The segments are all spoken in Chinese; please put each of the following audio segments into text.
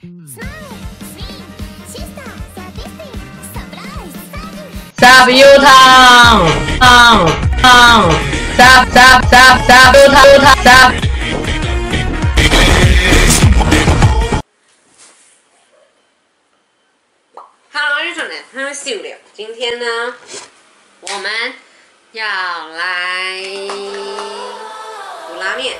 Sub you town, sub you town, Hello， 日常的，我是 Shu Liu。今天呢，我们要来煮拉面。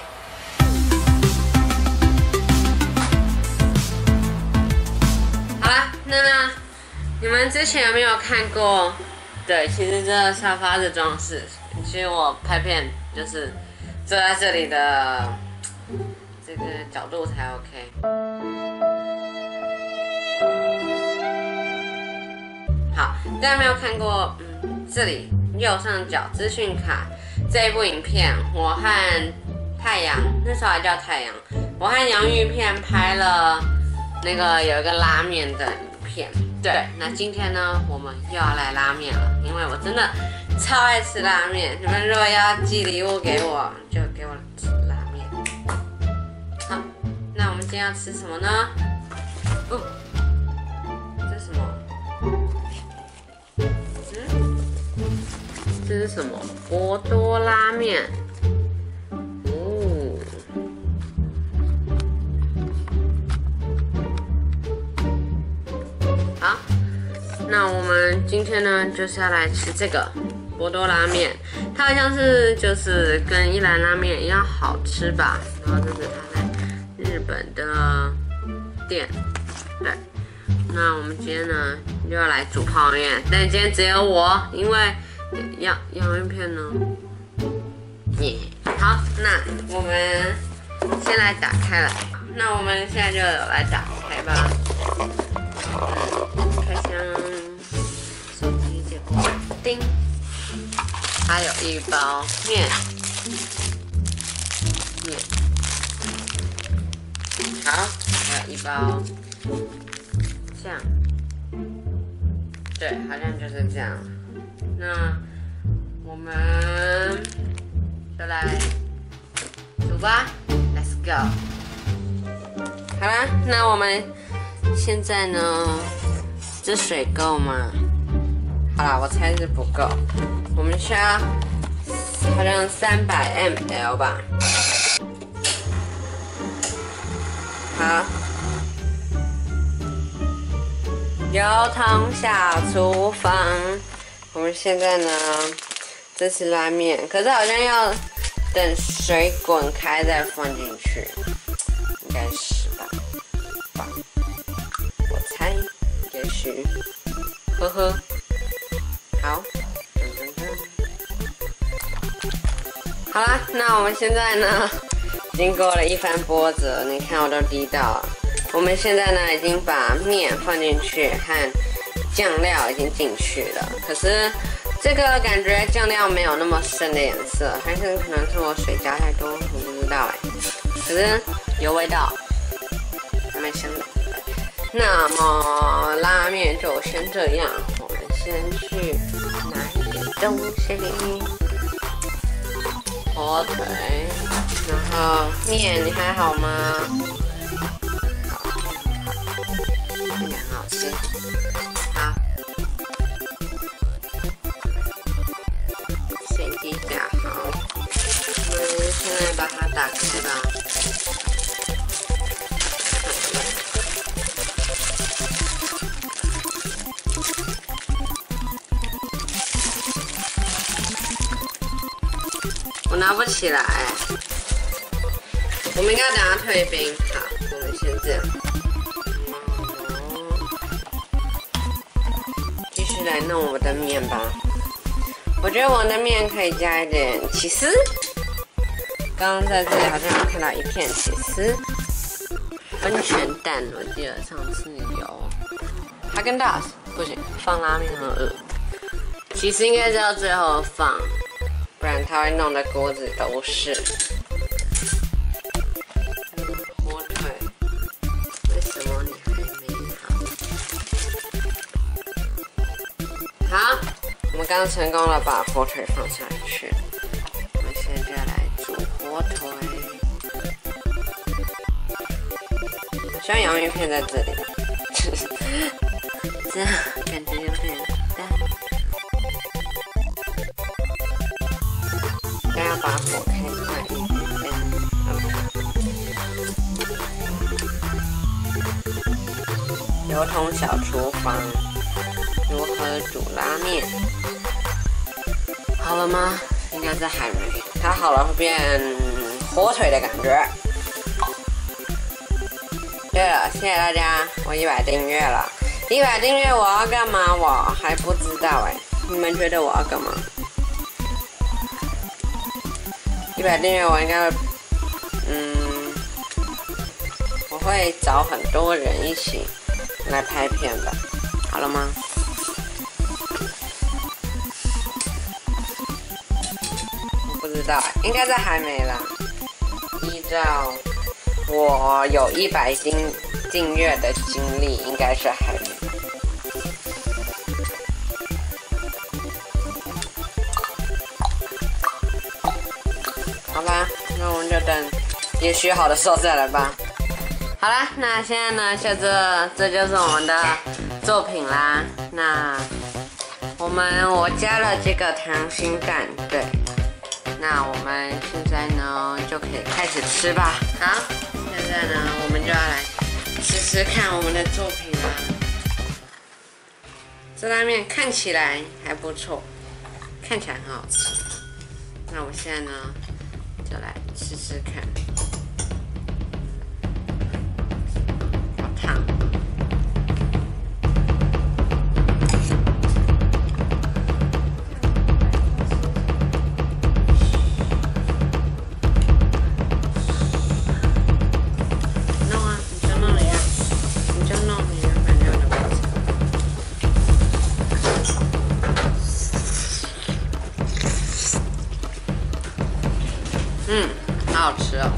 那你们之前有没有看过？对，其实这沙发的装饰，其实我拍片就是坐在这里的这个角度才 OK。好，大家没有看过，这里右上角资讯卡这一部影片，我和太阳那时候还叫太阳，我和洋芋片拍了那个有一个拉面的。 对，那今天呢，我们又要来拉面了，因为我真的超爱吃拉面。你们如果要寄礼物给我，就给我吃拉面。好，那我们今天要吃什么呢？哦，这是什么？这是什么？博多拉面。哦。 好，那我们今天呢就是要来吃这个博多拉面，它好像是就是跟一兰拉面一样好吃吧。然后这是它在日本的店，对。那我们今天呢又要来煮泡面，但今天只有我，因为洋芋片呢，好，那我们先来打开来，那我们现在就来打开吧。 开箱，手机结果叮，还有一包面，好，还有一包酱，对，好像就是这样。那我们就来煮吧 ，Let's go。好啦，那我们现在呢？ 这水够吗？好啦，我猜是不够。我们需要好像300 mL 吧。好，油桶小厨房。我们现在呢，这是拉面，可是好像要等水滚开再放进去，应该是吧？我猜。 也许，呵呵，好，好啦，那我们现在呢，经过了一番波折，你看我都滴到了。我们现在呢，已经把面放进去，和酱料已经进去了。可是这个感觉酱料没有那么深的颜色，还是可能是我水加太多，我不知道哎。可是有味道，还蛮香的。 那么拉面就先这样，我们先去拿一点东西，火腿，然后面，你还好吗？好，面很好吃，好，水滴加好，我们现在把它打开吧。 拿不起来，我们应该等它退冰。好，我们先这样，继续来弄我的面吧。我觉得我的面可以加一点起司，刚刚在这里好像看到一片起司，温泉蛋，我记得上次有。哈根达斯不行，放拉面很恶，起司应该是要最后放。 不然它会弄得锅子都是。火腿，为什么你还没好？好，我们刚刚成功了，把火腿放下去。我们现在来煮火腿。山羊鱼片在这里，这感觉有点淡。应该要把火开快一点。油桶小厨房，如何煮拉面？好了吗？应该是还没。它好了会变火腿的感觉。 对了，谢谢大家，我100订阅了，100订阅我要干嘛？我还不知道哎，你们觉得我要干嘛？100订阅我应该，我会找很多人一起来拍片吧，好了吗？我不知道，应该是还没啦，依照。 我有100订阅的经历，应该是还没。好吧，那我们就等也许好的时候再来吧。好了，那现在呢，这就是我们的作品啦。那我加了这个溏心蛋，对。那我们现在呢就可以开始吃吧。好。 现在呢，我们就要来吃吃看我们的作品了。这拉面看起来还不错，看起来很好吃。那我们现在呢，就来吃吃看。好烫！好好吃哦。